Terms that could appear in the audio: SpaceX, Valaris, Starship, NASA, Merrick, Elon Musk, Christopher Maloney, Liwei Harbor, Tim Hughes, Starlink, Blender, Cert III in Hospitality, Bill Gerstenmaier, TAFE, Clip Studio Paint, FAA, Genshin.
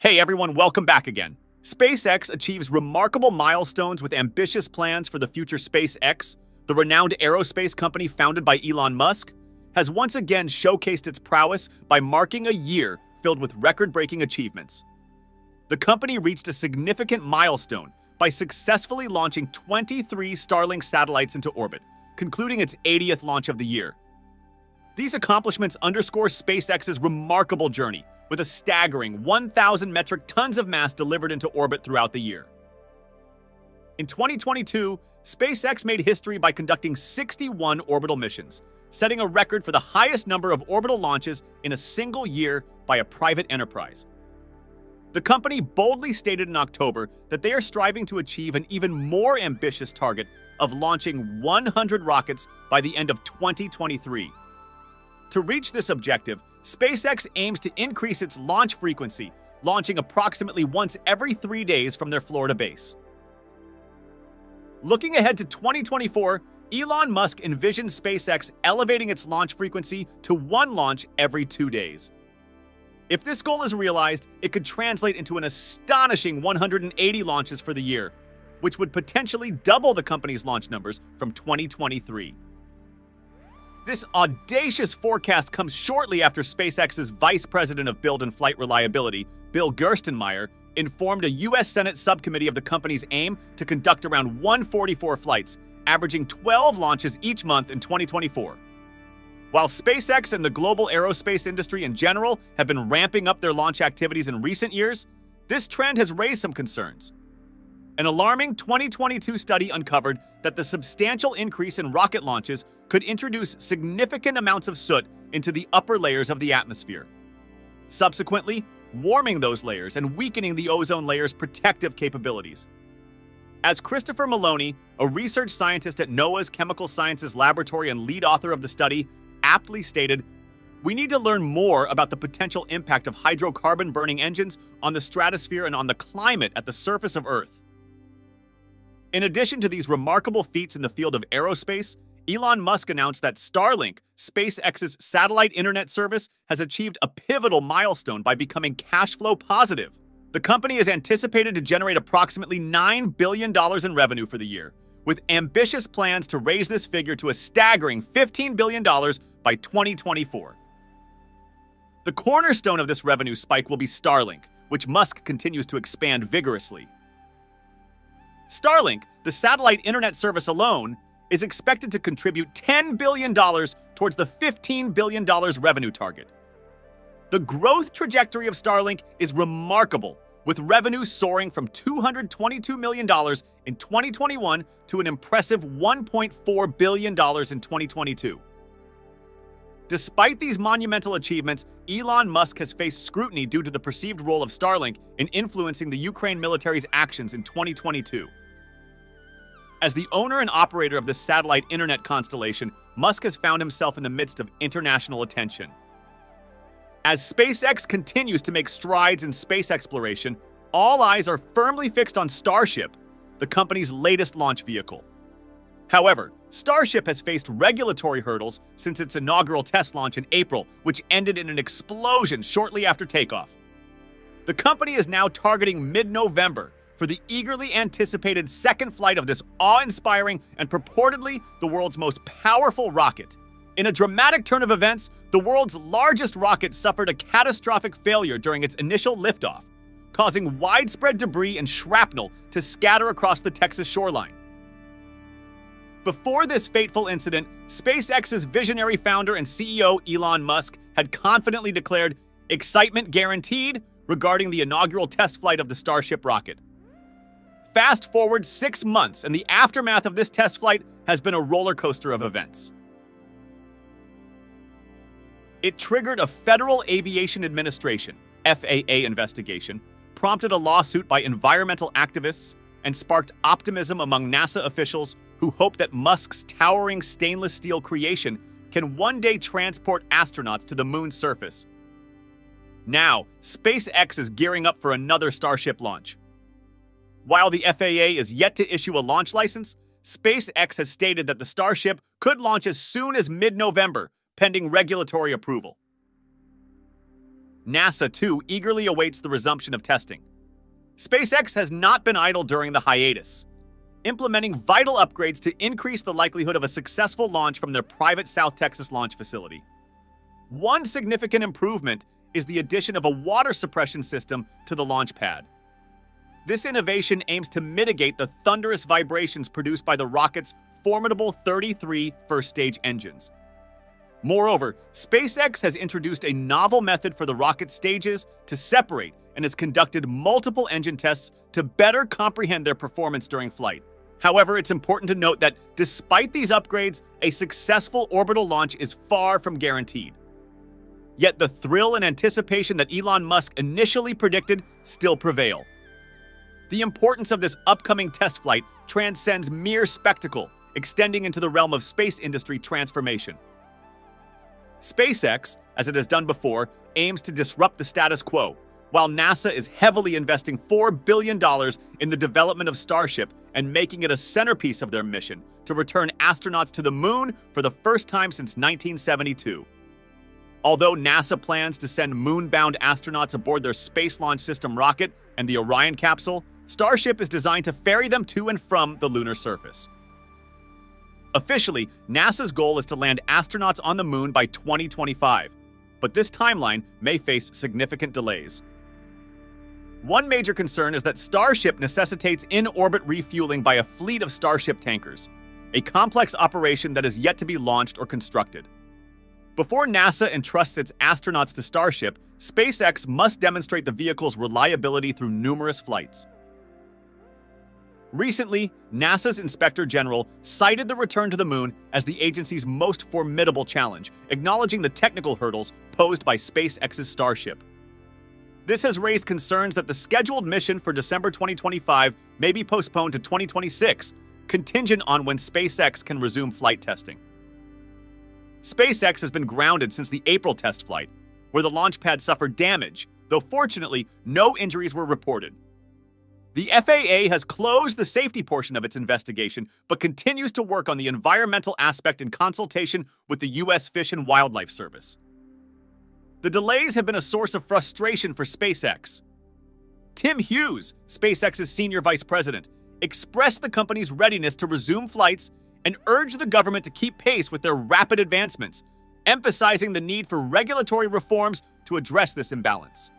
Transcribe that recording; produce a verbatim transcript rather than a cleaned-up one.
Hey everyone, welcome back again. SpaceX achieves remarkable milestones with ambitious plans for the future. SpaceX, the renowned aerospace company founded by Elon Musk, has once again showcased its prowess by marking a year filled with record-breaking achievements. The company reached a significant milestone by successfully launching twenty-three Starlink satellites into orbit, concluding its eightieth launch of the year. These accomplishments underscore SpaceX's remarkable journey, with a staggering one thousand metric tons of mass delivered into orbit throughout the year. In twenty twenty-two, SpaceX made history by conducting sixty-one orbital missions, setting a record for the highest number of orbital launches in a single year by a private enterprise. The company boldly stated in October that they are striving to achieve an even more ambitious target of launching one hundred rockets by the end of twenty twenty-three. To reach this objective, SpaceX aims to increase its launch frequency, launching approximately once every three days from their Florida base. Looking ahead to twenty twenty-four, Elon Musk envisions SpaceX elevating its launch frequency to one launch every two days. If this goal is realized, it could translate into an astonishing one hundred eighty launches for the year, which would potentially double the company's launch numbers from twenty twenty-three. This audacious forecast comes shortly after SpaceX's Vice President of Build and Flight Reliability, Bill Gerstenmaier, informed a U S Senate subcommittee of the company's aim to conduct around one hundred forty-four flights, averaging twelve launches each month in twenty twenty-four. While SpaceX and the global aerospace industry in general have been ramping up their launch activities in recent years, this trend has raised some concerns. An alarming twenty twenty-two study uncovered that the substantial increase in rocket launches could introduce significant amounts of soot into the upper layers of the atmosphere, subsequently warming those layers and weakening the ozone layer's protective capabilities. As Christopher Maloney, a research scientist at NOAA's Chemical Sciences Laboratory and lead author of the study, aptly stated, "We need to learn more about the potential impact of hydrocarbon-burning engines on the stratosphere and on the climate at the surface of Earth." In addition to these remarkable feats in the field of aerospace, Elon Musk announced that Starlink, SpaceX's satellite internet service, has achieved a pivotal milestone by becoming cash flow positive. The company is anticipated to generate approximately nine billion dollars in revenue for the year, with ambitious plans to raise this figure to a staggering fifteen billion dollars by twenty twenty-four. The cornerstone of this revenue spike will be Starlink, which Musk continues to expand vigorously. Starlink, the satellite internet service alone, is expected to contribute ten billion dollars towards the fifteen billion dollars revenue target. The growth trajectory of Starlink is remarkable, with revenue soaring from two hundred twenty-two million dollars in twenty twenty-one to an impressive one point four billion dollars in twenty twenty-two. Despite these monumental achievements, Elon Musk has faced scrutiny due to the perceived role of Starlink in influencing the Ukraine military's actions in twenty twenty-two. As the owner and operator of this satellite internet constellation, Musk has found himself in the midst of international attention. As SpaceX continues to make strides in space exploration, all eyes are firmly fixed on Starship, the company's latest launch vehicle. However, Starship has faced regulatory hurdles since its inaugural test launch in April, which ended in an explosion shortly after takeoff. The company is now targeting mid-November for the eagerly anticipated second flight of this awe-inspiring and purportedly the world's most powerful rocket. In a dramatic turn of events, the world's largest rocket suffered a catastrophic failure during its initial liftoff, causing widespread debris and shrapnel to scatter across the Texas shoreline. Before this fateful incident, SpaceX's visionary founder and C E O Elon Musk had confidently declared "excitement guaranteed" regarding the inaugural test flight of the Starship rocket. Fast forward six months, and the aftermath of this test flight has been a roller coaster of events. It triggered a Federal Aviation Administration (F A A) investigation, prompted a lawsuit by environmental activists, and sparked optimism among NASA officials who hope that Musk's towering stainless steel creation can one day transport astronauts to the moon's surface. Now, SpaceX is gearing up for another Starship launch. While the F A A is yet to issue a launch license, SpaceX has stated that the Starship could launch as soon as mid-November, pending regulatory approval. NASA, too, eagerly awaits the resumption of testing. SpaceX has not been idle during the hiatus, implementing vital upgrades to increase the likelihood of a successful launch from their private South Texas launch facility. One significant improvement is the addition of a water suppression system to the launch pad. This innovation aims to mitigate the thunderous vibrations produced by the rocket's formidable thirty-three first-stage engines. Moreover, SpaceX has introduced a novel method for the rocket stages to separate and has conducted multiple engine tests to better comprehend their performance during flight. However, it's important to note that despite these upgrades, a successful orbital launch is far from guaranteed. Yet the thrill and anticipation that Elon Musk initially predicted still prevail. The importance of this upcoming test flight transcends mere spectacle, extending into the realm of space industry transformation. SpaceX, as it has done before, aims to disrupt the status quo, while NASA is heavily investing four billion dollars in the development of Starship and making it a centerpiece of their mission to return astronauts to the moon for the first time since nineteen seventy-two. Although NASA plans to send moon-bound astronauts aboard their Space Launch System rocket and the Orion capsule, Starship is designed to ferry them to and from the lunar surface. Officially, NASA's goal is to land astronauts on the moon by twenty twenty-five, but this timeline may face significant delays. One major concern is that Starship necessitates in-orbit refueling by a fleet of Starship tankers, a complex operation that is yet to be launched or constructed. Before NASA entrusts its astronauts to Starship, SpaceX must demonstrate the vehicle's reliability through numerous flights. Recently, NASA's Inspector General cited the return to the moon as the agency's most formidable challenge, acknowledging the technical hurdles posed by SpaceX's Starship. This has raised concerns that the scheduled mission for December twenty twenty-five may be postponed to twenty twenty-six, contingent on when SpaceX can resume flight testing. SpaceX has been grounded since the April test flight, where the launch pad suffered damage, though fortunately, no injuries were reported. The F A A has closed the safety portion of its investigation, but continues to work on the environmental aspect in consultation with the U S Fish and Wildlife Service. The delays have been a source of frustration for SpaceX. Tim Hughes, SpaceX's senior vice president, expressed the company's readiness to resume flights and urged the government to keep pace with their rapid advancements, emphasizing the need for regulatory reforms to address this imbalance.